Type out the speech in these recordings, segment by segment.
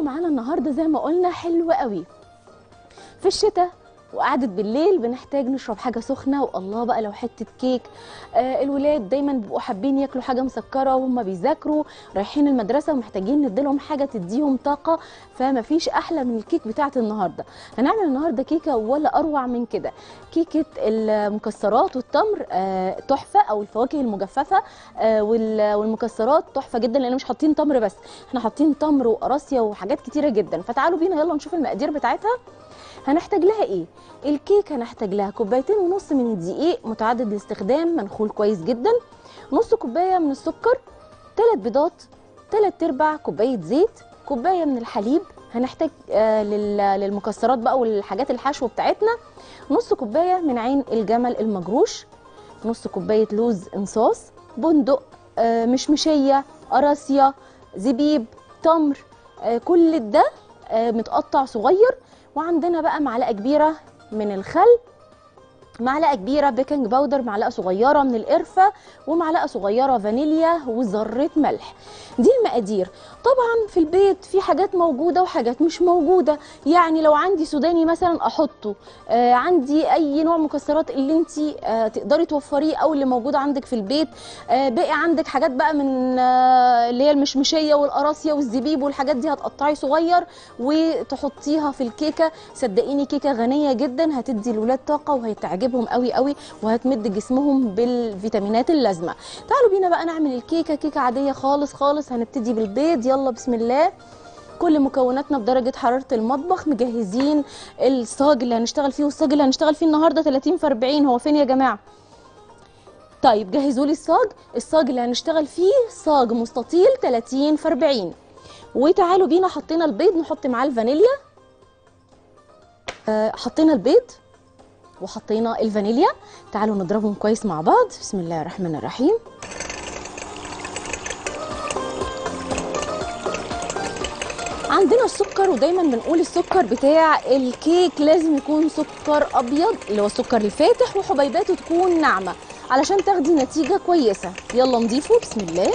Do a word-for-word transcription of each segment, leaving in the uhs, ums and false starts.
عمله معانا النهارده زي ما قلنا حلو قوي. في الشتاء وقعدت بالليل بنحتاج نشرب حاجه سخنه، والله بقى لو حته كيك. آه الولاد دايما بيبقوا حابين ياكلوا حاجه مسكره وهم بيذاكروا رايحين المدرسه، ومحتاجين نديلهم حاجه تديهم طاقه، فمفيش احلى من الكيك بتاعت النهارده. هنعمل النهارده كيكه ولا اروع من كده، كيكه المكسرات والتمر آه تحفه، او الفواكه المجففه آه والمكسرات تحفه جدا، لان مش حاطين تمر بس، احنا حاطين تمر وقراصيه وحاجات كتيره جدا. فتعالوا بينا يلا نشوف المقادير بتاعتها. هنحتاج لها ايه؟ الكيك هنحتاج لها كوبايتين ونص من الدقيق متعدد الاستخدام منخول كويس جدا، نص كوبايه من السكر، ثلاث بيضات، ثلاث ارباع كوبايه زيت، كوبايه من الحليب هنحتاج آه للمكسرات بقى والحاجات الحشو بتاعتنا، نص كوبايه من عين الجمل المجروش، نص كوبايه لوز انصاص، بندق، آه مشمشيه، قراصيه، زبيب، تمر، آه كل ده آه متقطع صغير. وعندنا بقى معلقه كبيره من الخل، معلقه كبيره بيكنج باودر، معلقه صغيره من القرفه، ومعلقه صغيره فانيليا، وذره ملح. دي المقادير. طبعا في البيت في حاجات موجوده وحاجات مش موجوده، يعني لو عندي سوداني مثلا احطه، آه عندي اي نوع مكسرات اللي انت آه تقدري توفريه او اللي موجود عندك في البيت. آه باقي عندك حاجات بقى من آه اللي هي المشمشيه والقراصيه والزبيب والحاجات دي، هتقطعي صغير وتحطيها في الكيكه. صدقيني كيكه غنيه جدا، هتدي الولاد طاقه وهيتعجبوا بهم قوي قوي، وهتمد جسمهم بالفيتامينات اللازمه. تعالوا بينا بقى نعمل الكيكه، كيكه عاديه خالص خالص. هنبتدي بالبيض، يلا بسم الله. كل مكوناتنا بدرجه حراره المطبخ، مجهزين الصاج اللي هنشتغل فيه، والصاج اللي هنشتغل فيه النهارده ثلاثين في أربعين. هو فين يا جماعه؟ طيب جهزوا لي الصاج، الصاج اللي هنشتغل فيه صاج مستطيل ثلاثين في أربعين. وتعالوا بينا حطينا البيض، نحط معاه الفانيليا. أه حطينا البيض وحطينا الفانيليا، تعالوا نضربهم كويس مع بعض. بسم الله الرحمن الرحيم. عندنا السكر، ودايما بنقول السكر بتاع الكيك لازم يكون سكر ابيض اللي هو السكر الفاتح، وحبيباته تكون ناعمه علشان تاخدي نتيجه كويسه. يلا نضيفه بسم الله.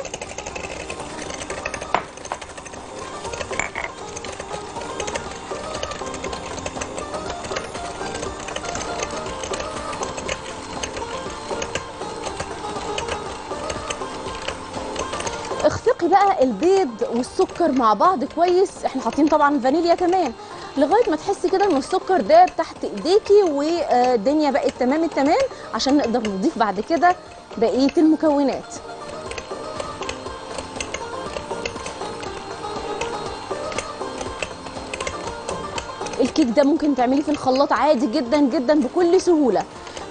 اخفقي بقى البيض والسكر مع بعض كويس، احنا حاطين طبعا فانيليا كمان، لغايه ما تحسي كده ان السكر ده تحت ايديكي والدنيا بقت تمام التمام، عشان نقدر نضيف بعد كده بقيه المكونات. الكيك ده ممكن تعمليه في الخلاط عادي جدا جدا بكل سهوله.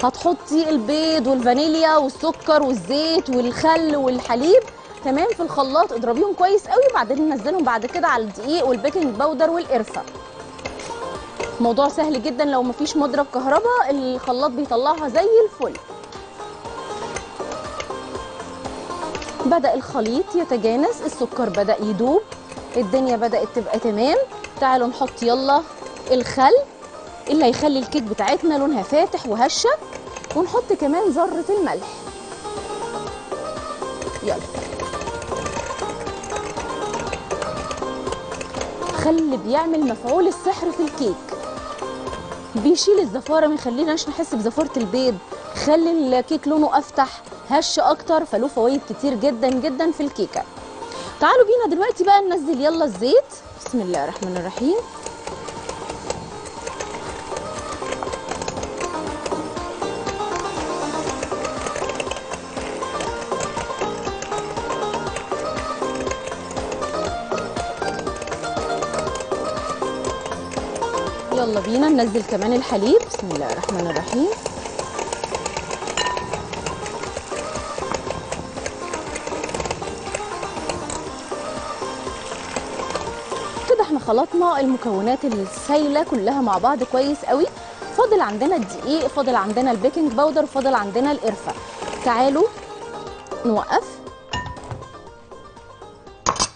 هتحطي البيض والفانيليا والسكر والزيت والخل والحليب تمام في الخلاط، اضربيهم كويس قوي، وبعدين ننزلهم بعد كده على الدقيق والبيكنج باودر والقرفه. موضوع سهل جدا، لو مفيش مضرب كهرباء الخلاط بيطلعها زي الفل. بدأ الخليط يتجانس، السكر بدأ يدوب، الدنيا بدأت تبقى تمام. تعالوا نحط يلا الخل اللي هيخلي الكيك بتاعتنا لونها فاتح وهشه، ونحط كمان ذره الملح. يلا الخل بيعمل مفعول السحر في الكيك، بيشيل الزفاره، ما يخليناش نحس بزفاره البيض، خلي الكيك لونه افتح هش اكتر، فله فوايد كتير جدا جدا في الكيكه. تعالوا بينا دلوقتي بقى ننزل يلا الزيت، بسم الله الرحمن الرحيم. يلا بينا ننزل كمان الحليب، بسم الله الرحمن الرحيم. كده احنا خلطنا المكونات السايله كلها مع بعض كويس قوي. فاضل عندنا الدقيق، فاضل عندنا البيكنج باودر، فاضل عندنا القرفه. تعالوا نوقف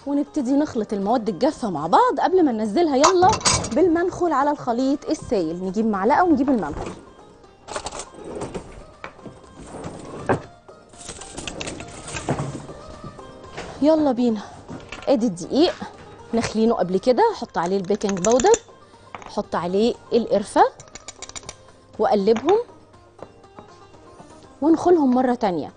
ونبتدي نخلط المواد الجافه مع بعض قبل ما ننزلها يلا بالمنخل على الخليط السائل. نجيب معلقه ونجيب المنخل. يلا بينا، ادي الدقيق نخلينه قبل كده، احط عليه البيكنج باودر، احط عليه القرفه واقلبهم وندخلهم مره تانيه.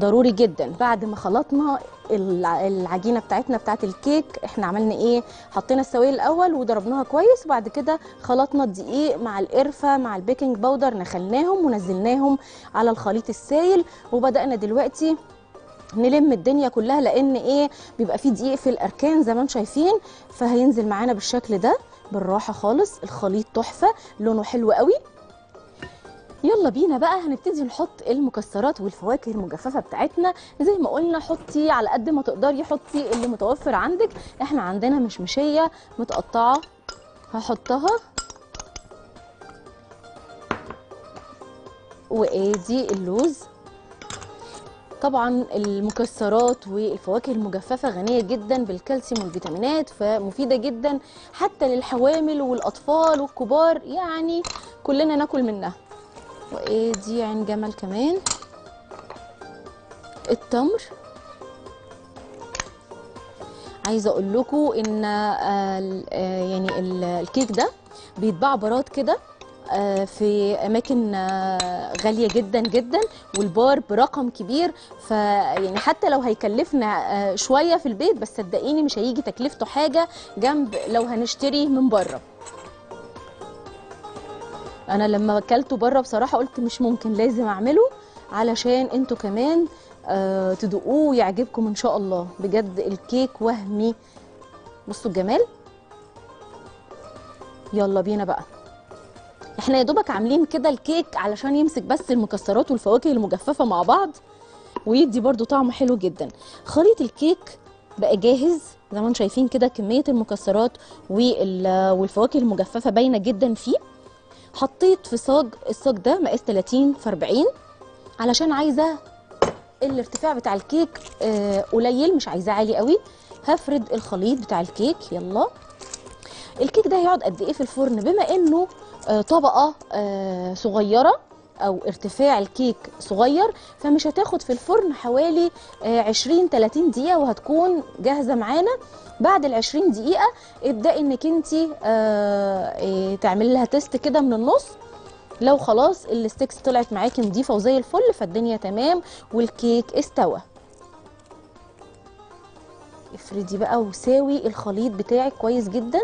ضروري جدا بعد ما خلطنا العجينه بتاعتنا بتاعت الكيك، احنا عملنا ايه؟ حطينا السوائل الاول وضربناها كويس، وبعد كده خلطنا الدقيق مع القرفه مع البيكنج باودر، نخلناهم ونزلناهم على الخليط السائل، وبدانا دلوقتي نلم الدنيا كلها، لان ايه؟ بيبقى فيه دقيق في الاركان زي ما انتم شايفين، فهينزل معانا بالشكل ده بالراحه خالص. الخليط تحفه، لونه حلو قوي. يلا بينا بقى هنبتدي نحط المكسرات والفواكه المجففه بتاعتنا. زي ما قلنا حطي على قد ما تقدري، حطي اللي متوفر عندك. احنا عندنا مشمشيه متقطعه هحطها، وادي اللوز. طبعا المكسرات والفواكه المجففه غنيه جدا بالكالسيوم والفيتامينات، فمفيده جدا حتى للحوامل والاطفال والكبار، يعني كلنا ناكل منها. وايه دي؟ عين جمل كمان، التمر. عايزه اقول لكم ان يعني الكيك ده بيتباع برات كده في اماكن غاليه جدا جدا، والبار برقم كبير، فيعني حتى لو هيكلفنا شويه في البيت، بس صدقيني مش هيجي تكلفته حاجه جنب لو هنشتري من بره. انا لما اكلته بره بصراحه قلت مش ممكن، لازم اعمله علشان انتوا كمان تدوقوه ويعجبكم ان شاء الله. بجد الكيك وهمي، بصوا الجمال. يلا بينا بقى، احنا يا دوبك عاملين كده الكيك علشان يمسك بس المكسرات والفواكه المجففه مع بعض، ويدي برده طعم حلو جدا. خليط الكيك بقى جاهز زي ما انتم شايفين كده، كميه المكسرات والفواكه المجففه باينه جدا فيه. حطيت في صاج، الصاج ده مقاس تلاتين في اربعين، علشان عايزه الارتفاع بتاع الكيك قليل، مش عايزاه عالي قوي. هفرد الخليط بتاع الكيك. يلا الكيك ده هيقعد قد ايه في الفرن؟ بما انه طبقه صغيره او ارتفاع الكيك صغير، فمش هتاخد في الفرن حوالي عشرين تلاتين دقيقه وهتكون جاهزه معانا. بعد ال عشرين دقيقه ابداي انك انت تعملي لها تيست كده من النص. لو خلاص الستيكس طلعت معاكي نضيفه وزي الفل، فالدنيا تمام والكيك استوى. افردي بقى وساوي الخليط بتاعك كويس جدا.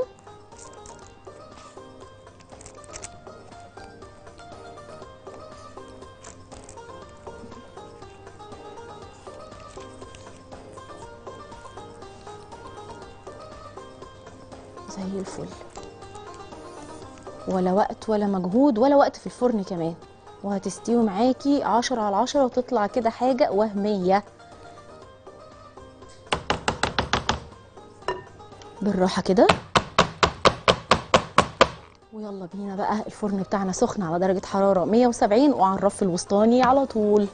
زي الفل، ولا وقت ولا مجهود ولا وقت في الفرن كمان، وهتستوي معاكي عشرة على عشرة وتطلع كده حاجة وهمية. بالراحة كده، ويلا بينا بقى. الفرن بتاعنا سخن على درجة حرارة مية وسبعين وعلى الرف الوسطاني على طول.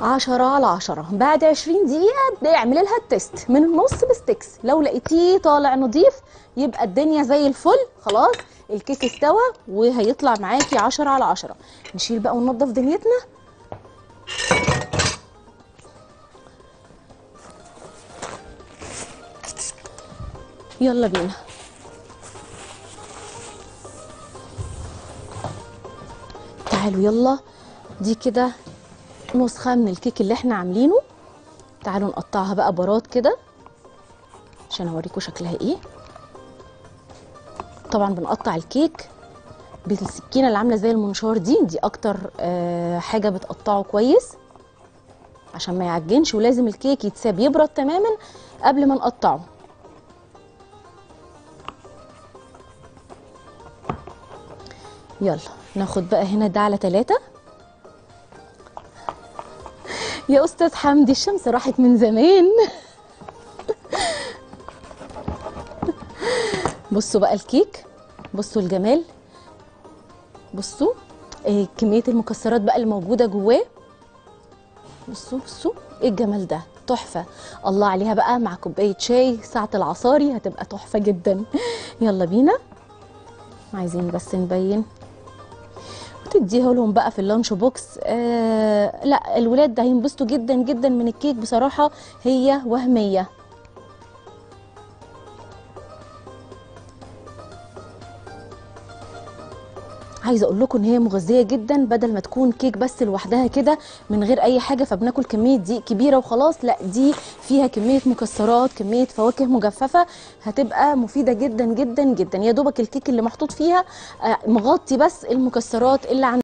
عشرة على عشرة. بعد عشرين دقيقة ابدأي اعملي لها التيست من النص بستكس. لو لقيتيه طالع نضيف يبقى الدنيا زي الفل، خلاص الكيك استوى وهيطلع معاكي عشرة على عشرة. نشيل بقى وننضف دنيتنا. يلا بينا. تعالوا يلا، دي كده نسخة من الكيك اللي احنا عاملينه. تعالوا نقطعها بقى برات كده عشان اوريكم شكلها ايه. طبعا بنقطع الكيك بالسكينة اللي عاملة زي المنشار دي، دي اكتر آه حاجة بتقطعه كويس عشان ما يعجنش، ولازم الكيك يتساب يبرد تماما قبل ما نقطعه. يلا ناخد بقى هنا ده على تلاتة. يا أستاذ حمدي الشمس راحت من زمان. بصوا بقى الكيك، بصوا الجمال، بصوا إيه كمية المكسرات بقى اللي موجودة جواه. بصوا بصوا ايه الجمال ده، تحفة. الله عليها بقى مع كوباية شاي ساعة العصاري، هتبقى تحفة جدا. يلا بينا، عايزين بس نبين. تديه لهم بقى في اللانش بوكس. آه لا الولاد ده هينبسطوا جدا جدا من الكيك بصراحه، هي وهميه. عايزه اقول لكم ان هي مغذيه جدا، بدل ما تكون كيك بس لوحدها كده من غير اي حاجه فبناكل كميه دقيق كبيره وخلاص، لا دي فيها كميه مكسرات، كميه فواكه مجففه، هتبقى مفيده جدا جدا جدا. يا دوبك الكيك اللي محطوط فيها مغطي بس المكسرات اللي عندنا.